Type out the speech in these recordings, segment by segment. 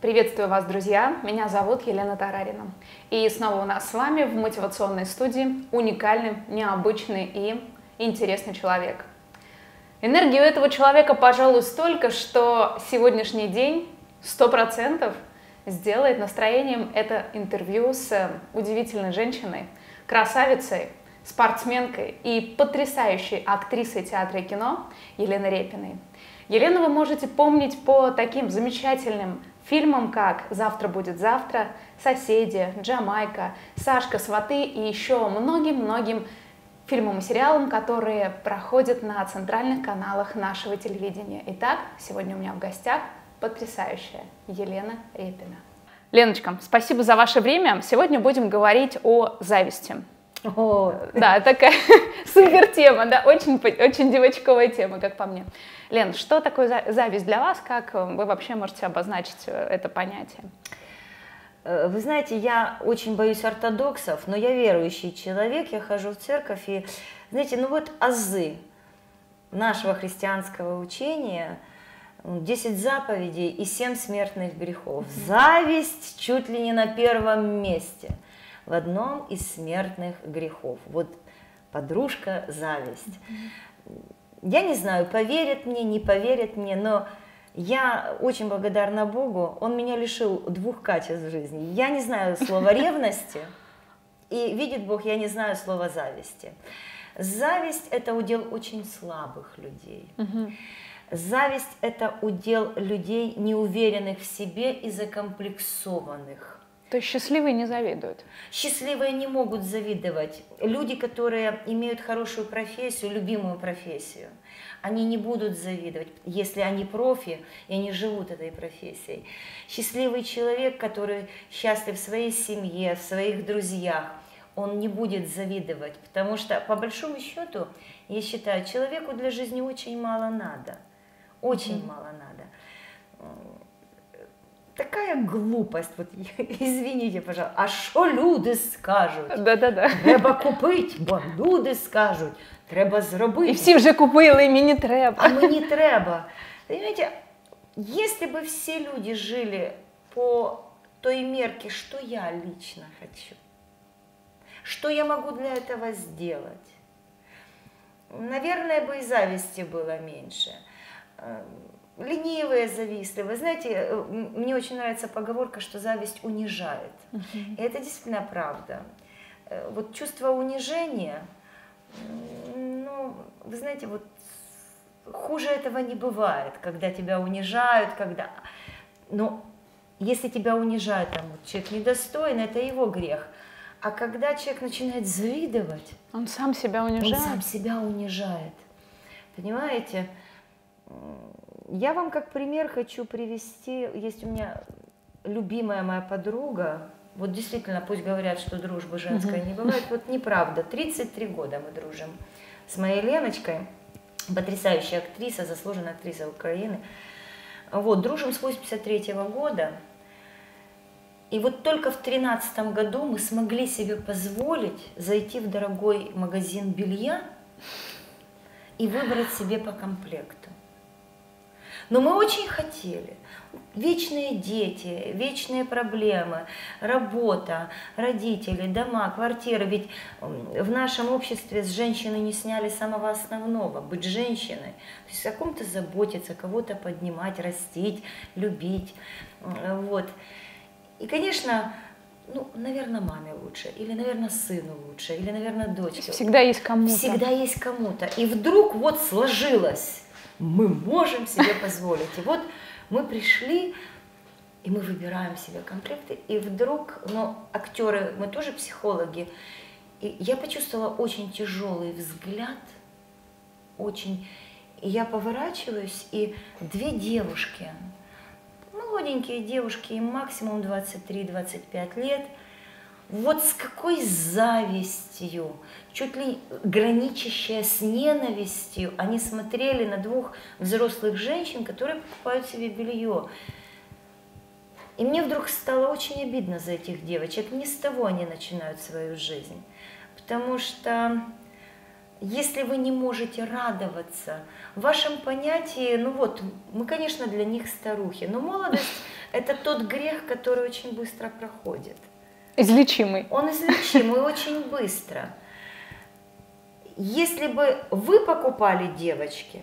Приветствую вас, друзья! Меня зовут Елена Тарарина. И снова у нас с вами в мотивационной студии уникальный, необычный и интересный человек. Энергии у этого человека, пожалуй, столько, что сегодняшний день 100% сделает настроением это интервью с удивительной женщиной, красавицей, спортсменкой и потрясающей актрисой театра и кино Еленой Репиной. Елену вы можете помнить по таким замечательным фильмам, как «Завтра будет завтра», «Соседи», «Джамайка», «Сашка сваты» и еще многим-многим фильмам и сериалам, которые проходят на центральных каналах нашего телевидения. Итак, сегодня у меня в гостях потрясающая Елена Репина. Леночка, спасибо за ваше время. Сегодня будем говорить о зависти. О. Да, такая супер тема, да, очень девочковая тема, как по мне. Лен, что такое зависть для вас? Как вы вообще можете обозначить это понятие? Вы знаете, я очень боюсь ортодоксов, но я верующий человек, я хожу в церковь, и, знаете, ну вот азы нашего христианского учения, 10 заповедей и 7 смертных грехов. Зависть чуть ли не на первом месте. В одном из смертных грехов. Вот подружка зависть. Я не знаю, поверит мне, не поверит мне, но я очень благодарна Богу. Он меня лишил 2 качеств в жизни. Я не знаю слова ревности, и видит Бог, я не знаю слова зависти. Зависть – это удел очень слабых людей. Зависть – это удел людей, неуверенных в себе и закомплексованных. То есть счастливые не завидуют? Счастливые не могут завидовать. Люди, которые имеют хорошую профессию, любимую профессию, они не будут завидовать, если они профи, и они живут этой профессией. Счастливый человек, который счастлив в своей семье, в своих друзьях, он не будет завидовать, потому что, по большому счету, я считаю, человеку для жизни очень мало надо. Очень мало надо. Такая глупость, вот извините, пожалуйста, а что люди скажут? Да-да-да. Треба купить, бо люди скажут, треба зробити. И все уже купили, им не треба. А мы не треба. Понимаете, если бы все люди жили по той мерке, что я лично хочу, что я могу для этого сделать, наверное, бы и зависти было меньше. Ленивые, завистливые. Знаете, мне очень нравится поговорка, что зависть унижает. И это действительно правда. Вот чувство унижения, ну, вы знаете, вот хуже этого не бывает, когда тебя унижают, когда... Но если тебя унижают, там, человек недостоин, это его грех. А когда человек начинает завидовать... Он сам себя унижает. Он сам себя унижает. Понимаете? Я вам как пример хочу привести, есть у меня любимая моя подруга, вот действительно, пусть говорят, что дружбы женской не бывает, вот неправда, 33 года мы дружим с моей Леночкой, потрясающая актриса, заслуженная актриса Украины, вот, дружим с 83-го года, и вот только в 13-м году мы смогли себе позволить зайти в дорогой магазин белья и выбрать себе по комплекту. Но мы очень хотели. Вечные дети, вечные проблемы, работа, родители, дома, квартиры. Ведь в нашем обществе с женщины не сняли самого основного. Быть женщиной, то есть о ком-то заботиться, кого-то поднимать, растить, любить. Вот. И, конечно, ну, наверное, маме лучше, или, наверное, сыну лучше, или, наверное, дочке. Всегда есть кому-то. Всегда есть кому-то. И вдруг вот сложилось. Мы можем себе позволить. И вот мы пришли, и мы выбираем себе комплекты, и вдруг, ну, актеры, мы тоже психологи, и я почувствовала очень тяжелый взгляд, очень. И я поворачиваюсь, и 2 девушки, молоденькие девушки, им максимум 23-25 лет, вот с какой завистью, чуть ли граничащая с ненавистью, они смотрели на 2 взрослых женщин, которые покупают себе белье. И мне вдруг стало очень обидно за этих девочек. Не с того они начинают свою жизнь. Потому что если вы не можете радоваться, в вашем понятии, ну вот, мы, конечно, для них старухи, но молодость – это тот грех, который очень быстро проходит. Излечимый. Он излечимый очень быстро. Если бы вы покупали девочки,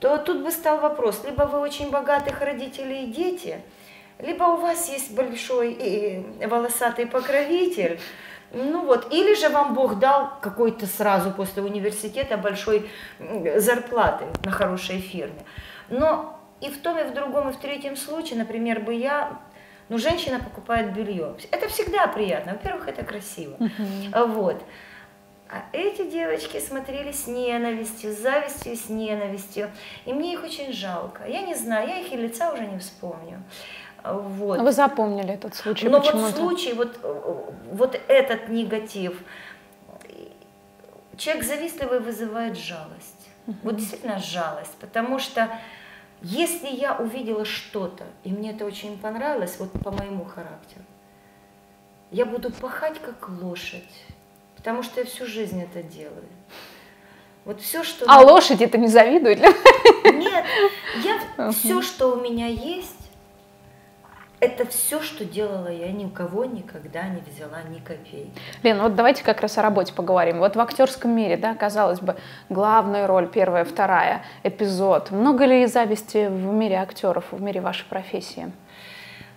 то тут бы стал вопрос, либо вы очень богатых родителей и дети, либо у вас есть большой и волосатый покровитель, ну вот, или же вам Бог дал какой-то сразу после университета большой зарплаты на хорошей фирме. Но и в том, и в другом, и в третьем случае, например, бы я, ну, женщина покупает белье. Это всегда приятно, во-первых, это красиво. Вот. А эти девочки смотрели с ненавистью, с завистью и с ненавистью. И мне их очень жалко. Я не знаю, я их и лица уже не вспомню. Вот. Но вы запомнили этот случай. Но вот случай, вот этот негатив. Человек завистливый вызывает жалость. Вот действительно жалость. Потому что если я увидела что-то, и мне это очень понравилось, вот по моему характеру, я буду пахать как лошадь. Потому что я всю жизнь это делаю. Вот все, что... А лошади это не завидует? Нет, я все, что у меня есть, это все, что делала я, никого никогда не взяла ни копейки. Лена, вот давайте как раз о работе поговорим. Вот в актерском мире, да, казалось бы, главная роль, первая, вторая, эпизод. Много ли зависти в мире актеров, в мире вашей профессии?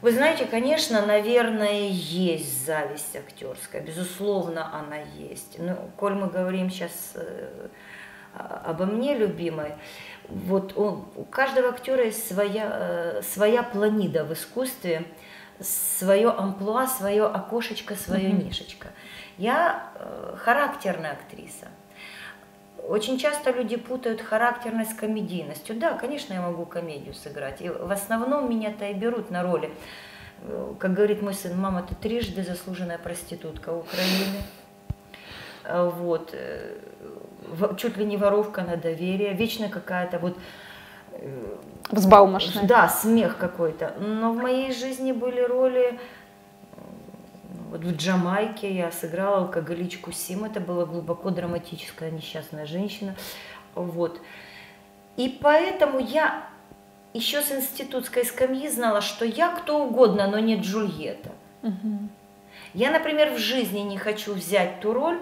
Вы знаете, конечно, наверное, есть зависть актерская, безусловно, она есть. Но, коль мы говорим сейчас обо мне, любимой, вот у каждого актера есть своя планида в искусстве, свое амплуа, свое окошечко, свое нишечко. Я характерная актриса. Очень часто люди путают характерность с комедийностью. Да, конечно, я могу комедию сыграть. И в основном меня-то и берут на роли. Как говорит мой сын, мама, ты трижды заслуженная проститутка Украины. Вот. Чуть ли не воровка на доверие. Вечно какая-то вот... Взбалмошная. Да, смех какой-то. Но в моей жизни были роли... Вот в Джамайке я сыграла алкоголичку Сим, это была глубоко драматическая несчастная женщина. Вот. И поэтому я еще с институтской скамьи знала, что я кто угодно, но не Джульетта. Я, например, в жизни не хочу взять ту роль,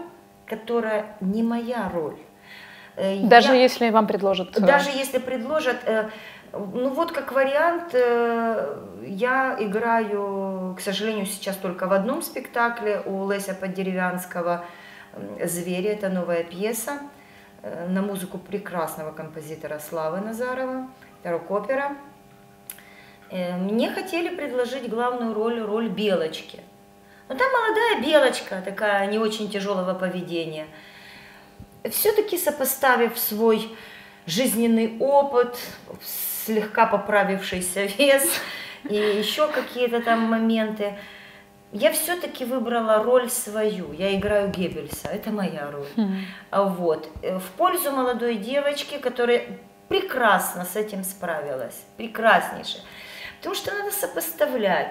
которая не моя роль. Даже если вам предложат? Даже если предложат. Ну вот как вариант, я играю, к сожалению, сейчас только в одном спектакле у Леся Поддеревянского «Звери», это новая пьеса на музыку прекрасного композитора Славы Назарова, это рок-опера. Мне хотели предложить главную роль, роль белочки. Но там молодая белочка, такая не очень тяжелого поведения. Все-таки сопоставив свой жизненный опыт, слегка поправившийся вес и еще какие-то там моменты. Я все-таки выбрала роль свою. Я играю Геббельса, это моя роль. Вот. В пользу молодой девочки, которая прекрасно с этим справилась, прекраснейше. Потому что надо сопоставлять.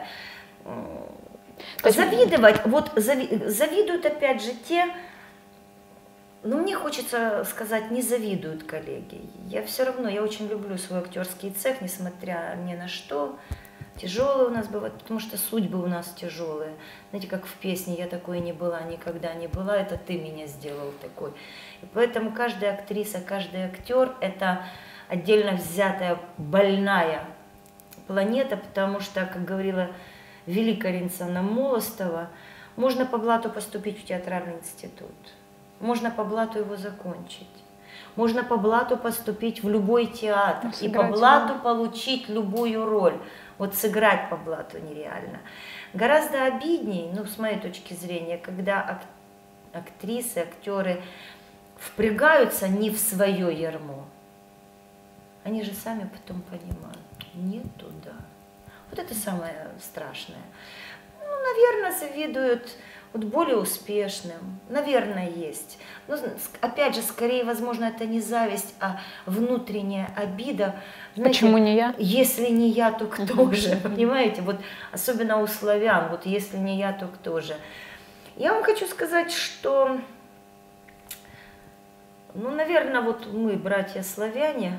Завидовать, вот завидуют опять же те... Но мне хочется сказать, не завидуют коллеги. Я все равно, я очень люблю свой актерский цех, несмотря ни на что. Тяжелые у нас бывают, потому что судьбы у нас тяжелые. Знаете, как в песне «Я такой не была, никогда не была, это ты меня сделал такой». И поэтому каждая актриса, каждый актер – это отдельно взятая больная планета, потому что, как говорила Велика Ринсона Молостова, можно по блату поступить в театральный институт. Можно по блату его закончить, можно по блату поступить в любой театр и по блату получить любую роль. Вот сыграть по блату нереально. Гораздо обидней, ну, с моей точки зрения, когда актрисы, актеры впрягаются не в свое ярмо. Они же сами потом понимают, не туда. Вот это самое страшное. Ну, наверное, завидуют... Вот более успешным, наверное, есть. Но, опять же, скорее, возможно, это не зависть, а внутренняя обида. Знаете, почему не я? Если не я, то кто же? Понимаете? Вот, особенно у славян, вот если не я, то кто же? Я вам хочу сказать, что Ну, наверное, вот мы, братья-славяне,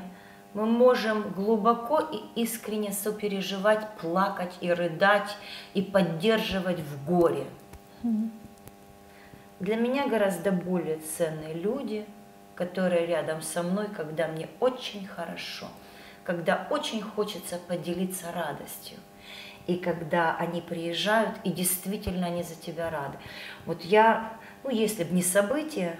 мы можем глубоко и искренне сопереживать, плакать и рыдать, и поддерживать в горе. Для меня гораздо более ценные люди, которые рядом со мной, когда мне очень хорошо, когда очень хочется поделиться радостью. И когда они приезжают, и действительно они за тебя рады. Вот я, ну, если бы не события,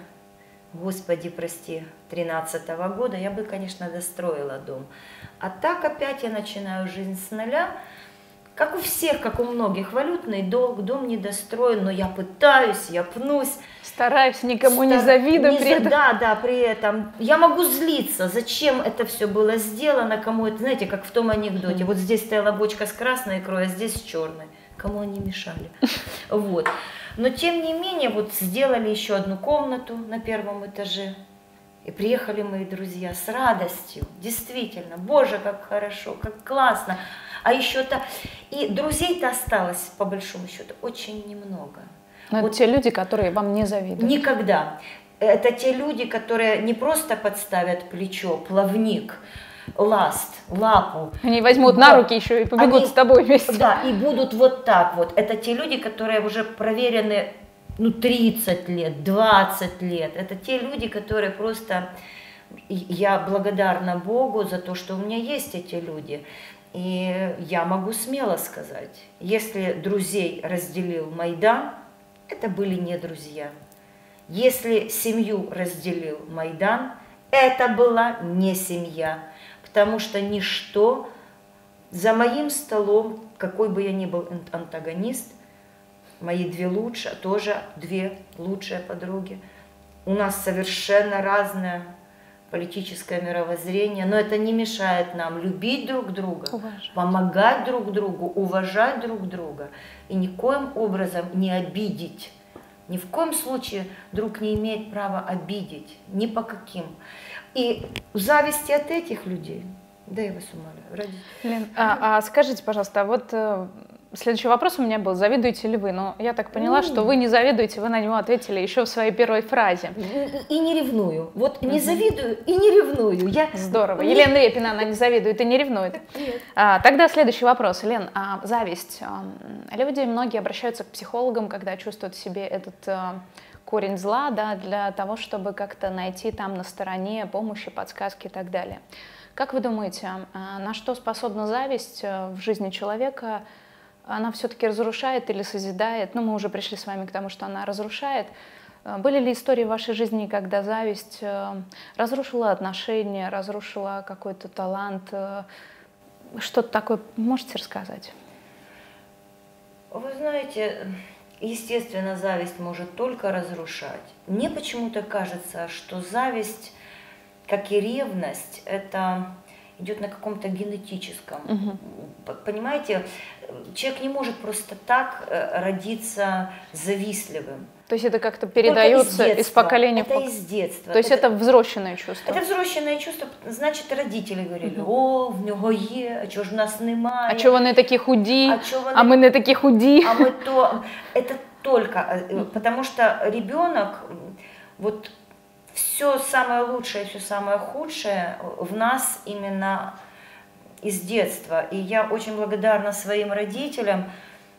Господи, прости, 13-го года, я бы, конечно, достроила дом. А так опять я начинаю жизнь с нуля. Как у всех, как у многих, валютный долг, дом не достроен, но я пытаюсь, я пнусь. Стараюсь, никому не завидую при этом. Да, да, при этом. Я могу злиться, зачем это все было сделано, кому это, знаете, как в том анекдоте. Вот здесь стояла бочка с красной икрой, а здесь с черной. Кому они мешали. Вот. Но тем не менее, вот сделали еще одну комнату на 1-м этаже. И приехали мои друзья с радостью, действительно, Боже, как хорошо, как классно. А еще-то, и друзей-то осталось, по большому счету, очень немного. Но вот это те люди, которые вам не завидуют. Никогда. Это те люди, которые не просто подставят плечо, плавник, ласт, лапу. Они возьмут на руки еще и побегут с тобой вместе. Да, и будут вот так вот. Это те люди, которые уже проверены, ну, 30 лет, 20 лет. Это те люди, которые просто... Я благодарна Богу за то, что у меня есть эти люди. И я могу смело сказать, если друзей разделил Майдан, это были не друзья. Если семью разделил Майдан, это была не семья. Потому что ничто за моим столом, какой бы я ни был антагонист, мои тоже две лучшие подруги. У нас совершенно разное политическое мировоззрение, но это не мешает нам любить друг друга, уважать, помогать друг другу, уважать друг друга и никоим образом не обидеть. Ни в коем случае друг не имеет права обидеть, ни по каким. И зависти от этих людей, да, я вас умоляю. Лен, скажите, пожалуйста, вот... Следующий вопрос у меня был, завидуете ли вы? Но я так поняла, что вы не завидуете, вы на него ответили еще в своей первой фразе. И не ревную. Вот не завидую и не ревную. Я... Здорово. Елена Репина, она не завидует и не ревнует. Тогда следующий вопрос. Лен, зависть. Люди многие обращаются к психологам, когда чувствуют в себе этот корень зла, да, для того, чтобы как-то найти там на стороне помощи, подсказки и так далее. Как вы думаете, на что способна зависть в жизни человека? Она все-таки разрушает или созидает? Ну, мы уже пришли с вами к тому, что она разрушает. Были ли истории в вашей жизни, когда зависть разрушила отношения, разрушила какой-то талант? Что-то такое можете рассказать? Вы знаете, естественно, зависть может только разрушать. Мне почему-то кажется, что зависть, как и ревность, это... идет на каком-то генетическом. Понимаете, человек не может просто так родиться завистливым. То есть это как-то передается из поколения в поколение. Это из детства. То есть это взросленное чувство. Это взросленное чувство, значит, родители говорили, о, в него е, а чего ж у нас нема. А чего они такие худи, а мы не такие худи. А мы то... Это только... Потому что ребенок, вот... Все самое лучшее, все самое худшее в нас именно из детства. И я очень благодарна своим родителям,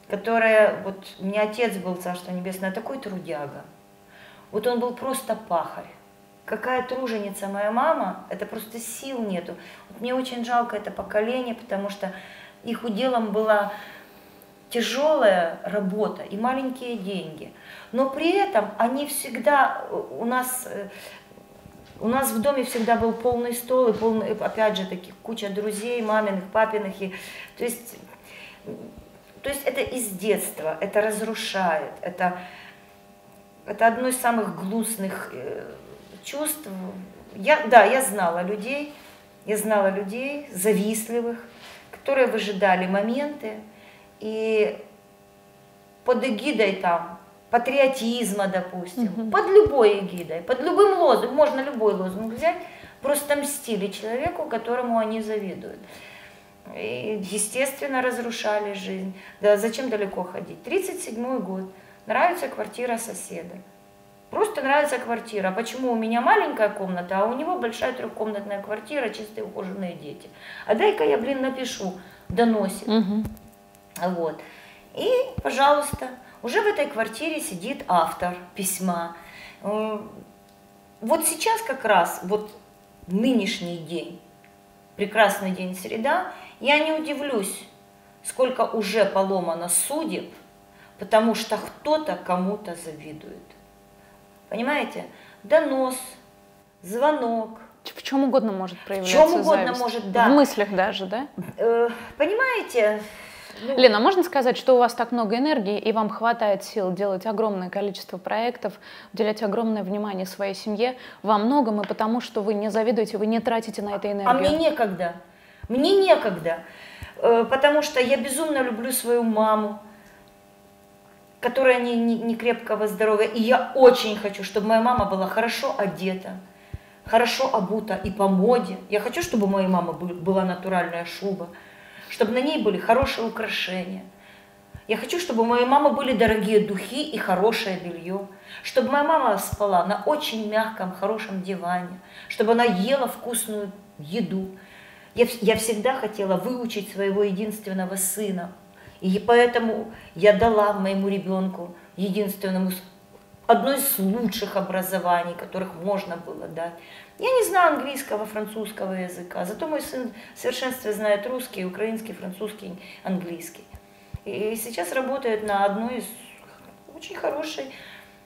которые... Вот у меня отец был, Царство Небесное, такой трудяга. Вот он был просто пахарь. Какая труженица моя мама, это просто сил нету. Вот мне очень жалко это поколение, потому что их уделом была тяжелая работа и маленькие деньги. Но при этом они всегда, у нас в доме всегда был полный стол, и полный, опять же, таких куча друзей, маминых, папиных. И, то есть это из детства, это разрушает, это одно из самых гнусных чувств. Я знала людей завистливых, которые выжидали моменты, и под эгидой там патриотизма, допустим, под любой эгидой, под любым лозунгом, можно любой лозунг взять, просто мстили человеку, которому они завидуют. И, естественно, разрушали жизнь. Да зачем далеко ходить? 37-й год, нравится квартира соседа. Просто нравится квартира. Почему у меня маленькая комната, а у него большая трехкомнатная квартира, чистые ухоженные дети. А дай-ка я, блин, напишу доносик. Угу. Вот. И, пожалуйста, уже в этой квартире сидит автор письма. Вот сейчас как раз, вот нынешний день, прекрасный день среда, я не удивлюсь, сколько уже поломано судеб, потому что кто-то кому-то завидует. Понимаете? Донос, звонок. В чем угодно может проявляться зависть. В чем угодно зависть. Может, да. В мыслях даже, да? Понимаете? Ну... Лена, можно сказать, что у вас так много энергии, и вам хватает сил делать огромное количество проектов, уделять огромное внимание своей семье во многом, и потому что вы не завидуете, вы не тратите на это энергию? А мне некогда. Мне некогда. Потому что я безумно люблю свою маму, которая не крепкого здоровья. И я очень хочу, чтобы моя мама была хорошо одета, хорошо обута и по моде. Я хочу, чтобы у моей мамы была натуральная шуба, чтобы на ней были хорошие украшения. Я хочу, чтобы у моей мамы были дорогие духи и хорошее белье. Чтобы моя мама спала на очень мягком, хорошем диване. Чтобы она ела вкусную еду. Я всегда хотела выучить своего единственного сына. И поэтому я дала моему ребенку, единственному, одно из лучших образований, которых можно было дать. Я не знаю английского, французского языка, зато мой сын в совершенстве знает русский, украинский, французский, английский. И сейчас работает на одной из очень хорошей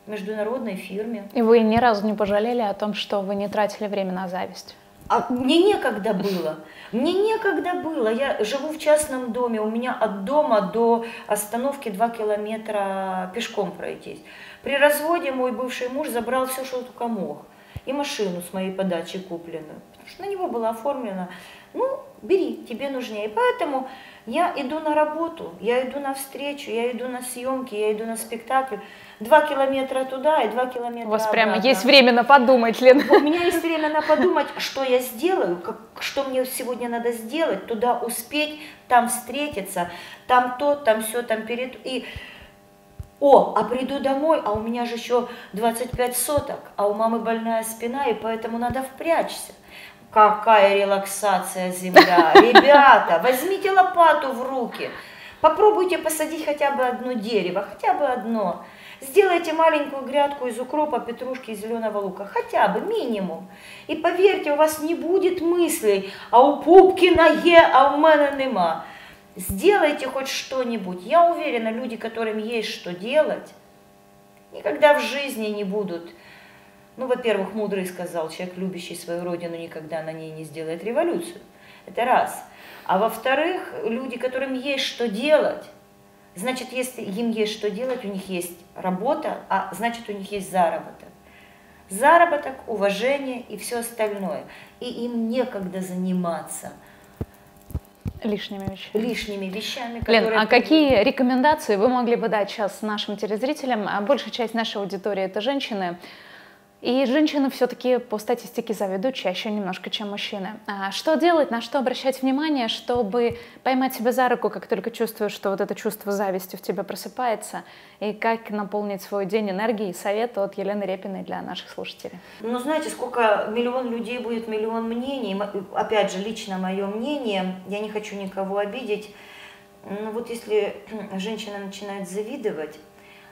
международной фирме. И вы ни разу не пожалели о том, что вы не тратили время на зависть? А мне некогда было, мне некогда было. Я живу в частном доме, у меня от дома до остановки 2 километра пешком пройтись. При разводе мой бывший муж забрал все, что только мог. И машину с моей подачи купленную, потому что на него было оформлено. Ну, бери, тебе нужнее. И поэтому я иду на работу, я иду на встречу, я иду на съемки, я иду на спектакль. 2 километра туда и 2 километра. У вас обратно. Прямо есть время на подумать, Лена. У меня есть время на подумать, что я сделаю, что мне сегодня надо сделать, туда успеть, там встретиться, там то, там все, там перед... И... О, а приду домой, а у меня же еще 25 соток, а у мамы больная спина, и поэтому надо впрячься. Какая релаксация, земля! Ребята, возьмите лопату в руки, попробуйте посадить хотя бы одно дерево, хотя бы одно. Сделайте маленькую грядку из укропа, петрушки и зеленого лука, хотя бы, минимум. И поверьте, у вас не будет мыслей, а у пупки на е, а у меня нема. Сделайте хоть что-нибудь. Я уверена, люди, которым есть что делать, никогда в жизни не будут... Ну, во-первых, мудрый сказал, человек, любящий свою родину, никогда на ней не сделает революцию. Это раз. А во-вторых, люди, которым есть что делать, значит, если им есть что делать, у них есть работа, а значит, у них есть заработок. Заработок, уважение и все остальное. И им некогда заниматься лишними вещами. Лишними вещами, которые... Лен, а какие рекомендации вы могли бы дать сейчас нашим телезрителям? А большая часть нашей аудитории — это женщины. И женщины все-таки по статистике завидуют чаще немножко, чем мужчины. А что делать, на что обращать внимание, чтобы поймать себя за руку, как только чувствуешь, что вот это чувство зависти в тебе просыпается? И как наполнить свой день энергией? Совет от Елены Репиной для наших слушателей. Ну, знаете, сколько миллион людей будет, миллион мнений. Опять же, лично мое мнение, я не хочу никого обидеть. Но вот если женщина начинает завидовать,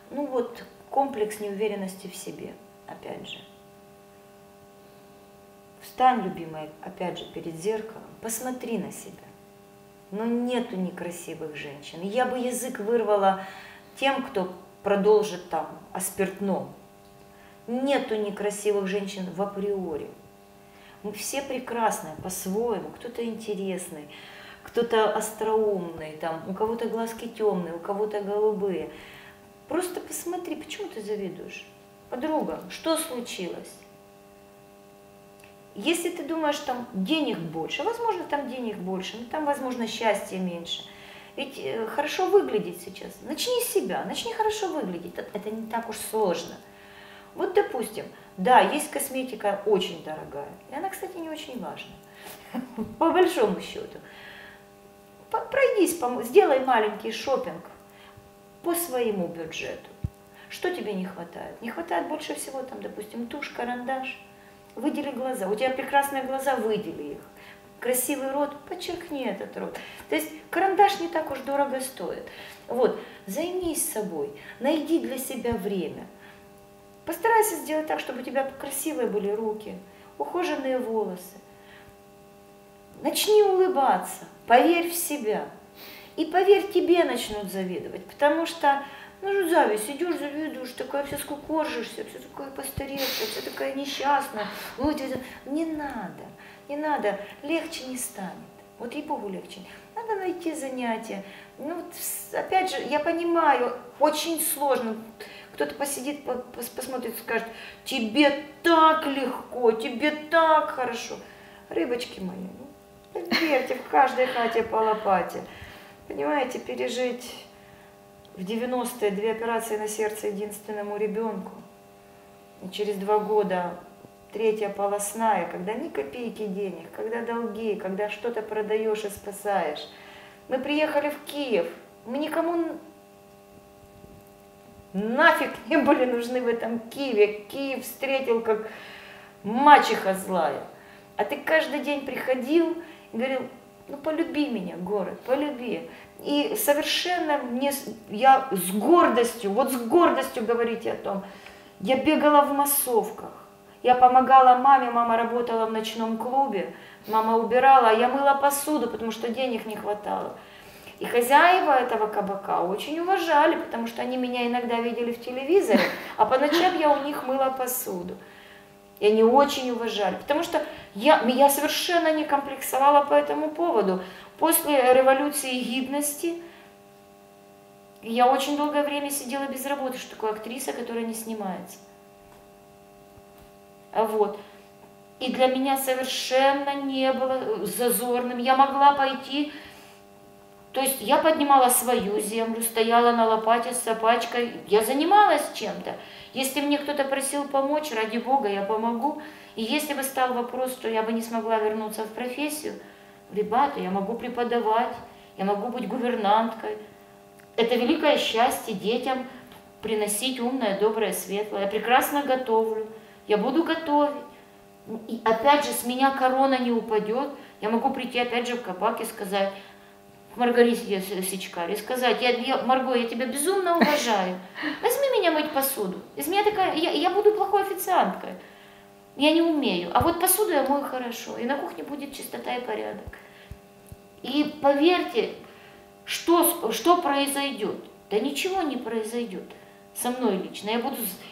ну вот комплекс неуверенности в себе. Опять же, встань, любимая, опять же, перед зеркалом, посмотри на себя. Но нету некрасивых женщин. Я бы язык вырвала тем, кто продолжит там о спиртном. Нету некрасивых женщин в априори. Мы все прекрасны по-своему, кто-то интересный, кто-то остроумный, там, у кого-то глазки темные, у кого-то голубые. Просто посмотри, почему ты завидуешь? Подруга, что случилось? Если ты думаешь, там денег больше, возможно, там денег больше, но там, возможно, счастья меньше. Ведь хорошо выглядеть сейчас. Начни с себя, начни хорошо выглядеть. Это не так уж сложно. Вот, допустим, да, есть косметика очень дорогая. И она, кстати, не очень важна, по большому счету. Пройдись, сделай маленький шопинг по своему бюджету. Что тебе не хватает? Не хватает больше всего, там, допустим, тушь, карандаш. Выдели глаза. У тебя прекрасные глаза, выдели их. Красивый рот, подчеркни этот рот. То есть карандаш не так уж дорого стоит. Вот, займись собой, найди для себя время. Постарайся сделать так, чтобы у тебя красивые были руки, ухоженные волосы. Начни улыбаться, поверь в себя. И поверь, тебе начнут завидовать, потому что, ну, зависть, идешь, завидуешь, такая вся скукоржишься, вся такая постаревшая, вся такая несчастная. Вот, не надо, не надо, легче не станет, вот ей-богу легче. Надо найти занятия. Ну, опять же, я понимаю, очень сложно. Кто-то посидит, посмотрит, скажет, тебе так легко, тебе так хорошо. Рыбочки мои, ну, поверьте, в каждой хате по лопате. Понимаете, пережить в 90-е 2 операции на сердце единственному ребенку, и через 2 года 3-я полостная, когда ни копейки денег, когда долги, когда что-то продаешь и спасаешь. Мы приехали в Киев, мы никому нафиг не были нужны в этом Киеве. Киев встретил как мачеха злая. А ты каждый день приходил и говорил: ну, полюби меня, город, полюби. И совершенно мне, я с гордостью, вот с гордостью говорите о том, я бегала в массовках, я помогала маме, мама работала в ночном клубе, мама убирала, а я мыла посуду, потому что денег не хватало. И хозяева этого кабака очень уважали, потому что они меня иногда видели в телевизоре, а по ночам я у них мыла посуду. И они очень уважали, потому что я совершенно не комплексовала по этому поводу. После революции гидности я очень долгое время сидела без работы, что такое актриса, которая не снимается. Вот. И для меня совершенно не было зазорным. Я могла пойти, то есть я поднимала свою землю, стояла на лопате с сапачкой, я занималась чем-то. Если мне кто-то просил помочь, ради Бога, я помогу. И если бы стал вопрос, что я бы не смогла вернуться в профессию, ребята, я могу преподавать, я могу быть гувернанткой. Это великое счастье детям приносить умное, доброе, светлое. Я прекрасно готовлю, я буду готовить. И опять же, с меня корона не упадет. Я могу прийти опять же в кабак и сказать Маргарите Сичкарь и сказать: Марго, я тебя безумно уважаю, возьми меня мыть посуду. Из меня такая, я буду плохой официанткой, я не умею, а вот посуду я мою хорошо, и на кухне будет чистота и порядок. И поверьте, что произойдет? Да ничего не произойдет со мной лично.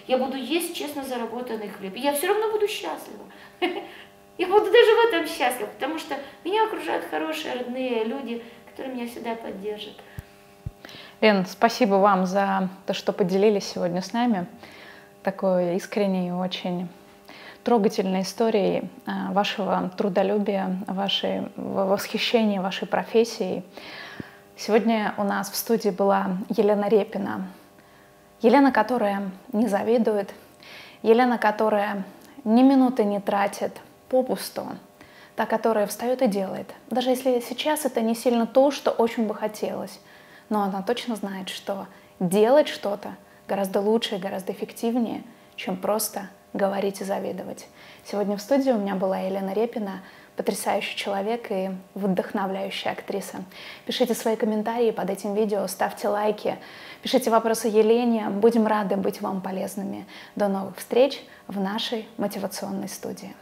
Я буду есть честно заработанный хлеб, и я все равно буду счастлива. Я буду даже в этом счастлива, потому что меня окружают хорошие, родные люди, который меня всегда поддержит. Лен, спасибо вам за то, что поделились сегодня с нами такой искренней и очень трогательной историей вашего трудолюбия, восхищения вашей профессией. Сегодня у нас в студии была Елена Репина. Елена, которая не завидует, Елена, которая ни минуты не тратит попусту, та, которая встает и делает. Даже если сейчас это не сильно то, что очень бы хотелось, но она точно знает, что делать что-то гораздо лучше и гораздо эффективнее, чем просто говорить и завидовать. Сегодня в студии у меня была Елена Репина, потрясающий человек и вдохновляющая актриса. Пишите свои комментарии под этим видео, ставьте лайки, пишите вопросы Елене, будем рады быть вам полезными. До новых встреч в нашей мотивационной студии.